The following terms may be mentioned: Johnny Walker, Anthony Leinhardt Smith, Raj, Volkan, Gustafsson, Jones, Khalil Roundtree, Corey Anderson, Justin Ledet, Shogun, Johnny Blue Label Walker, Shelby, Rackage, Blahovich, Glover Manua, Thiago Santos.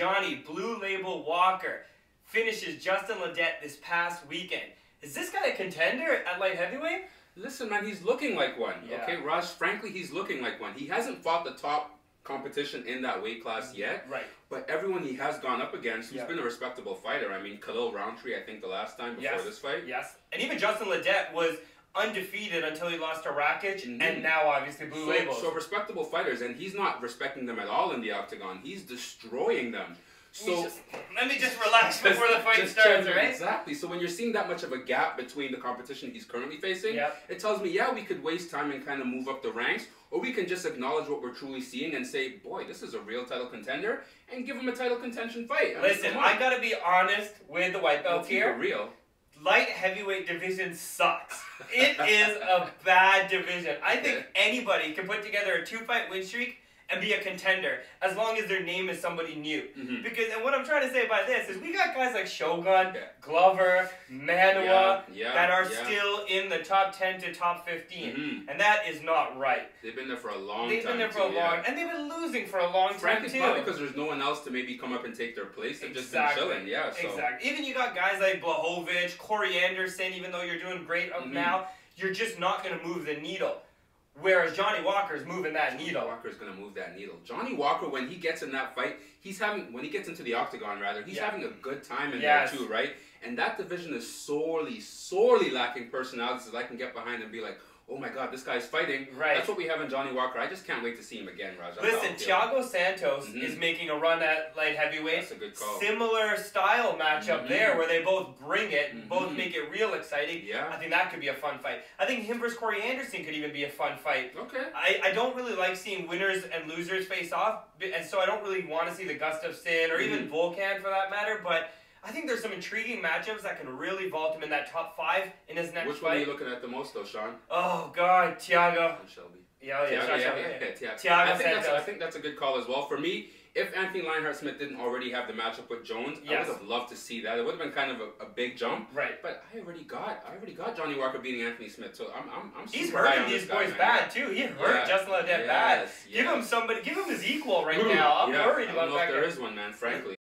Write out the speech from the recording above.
Johnny Blue Label Walker finishes Justin Ledet this past weekend. Is this guy a contender at light heavyweight? Listen, man, he's looking like one. Yeah. Okay, Raj, frankly, he's looking like one. He hasn't fought the top competition in that weight class yet. Right. But everyone he has gone up against, who's been a respectable fighter. I mean, Khalil Roundtree, I think, the last time before this fight. Yes. And even Justin Ledet was undefeated until he lost to Rackage, and now obviously Blue Label. So respectable fighters, and he's not respecting them at all in the octagon. He's destroying them. So let me just relax before the fight starts, right? Exactly. So when you're seeing that much of a gap between the competition he's currently facing, it tells me, yeah, we could waste time and kind of move up the ranks, or we can just acknowledge what we're truly seeing and say, boy, this is a real title contender, and give him a title contention fight. I mean, listen, I gotta be honest with the white belt here. Real. Light heavyweight division sucks. It is a bad division. I think anybody can put together a 2-fight win streak and be a contender, as long as their name is somebody new. Because, and what I'm trying to say by this is we got guys like Shogun, Glover, Manua, that are still in the top 10 to top 15. And that is not right. They've been there for a long time. They've been there for a long time. And they've been losing for a long time, too. Probably because there's no one else to maybe come up and take their place. They've just been chilling, so. Exactly. Even you got guys like Blahovich, Corey Anderson, even though you're doing great up now, you're just not going to move the needle. Whereas Johnny Walker's moving that needle. Walker's going to move that needle. Johnny Walker, when he gets in that fight, he's having, when he gets into the octagon, rather, he's having a good time in there, too, right? And that division is sorely, sorely lacking personalities that I can get behind and be like, oh my God, this guy's fighting. Right. That's what we have in Johnny Walker. I just can't wait to see him again, Raj. Listen, Thiago Santos is making a run at light heavyweight. That's a good call. Similar style matchup there, where they both bring it, both make it real exciting. I think that could be a fun fight. I think him versus Corey Anderson could even be a fun fight. Okay. I don't really like seeing winners and losers face off, and so I don't really want to see the Gustafsson or even Volkan for that matter, but I think there's some intriguing matchups that can really vault him in that top 5 in his next fight. Which one are you looking at the most, though, Sean? Oh, God, Thiago. And Shelby. Thiago Santos. I think that's a good call as well. For me, if Anthony Leinhardt Smith didn't already have the matchup with Jones, I would have loved to see that. It would have been kind of a big jump. Right. But I already got Johnny Walker beating Anthony Smith, so I'm super He's hurting these boys bad, too. He hurt Justin Ledet bad. Give him somebody. Give him his equal right now. I'm worried about that. I don't know if there is one, man, frankly.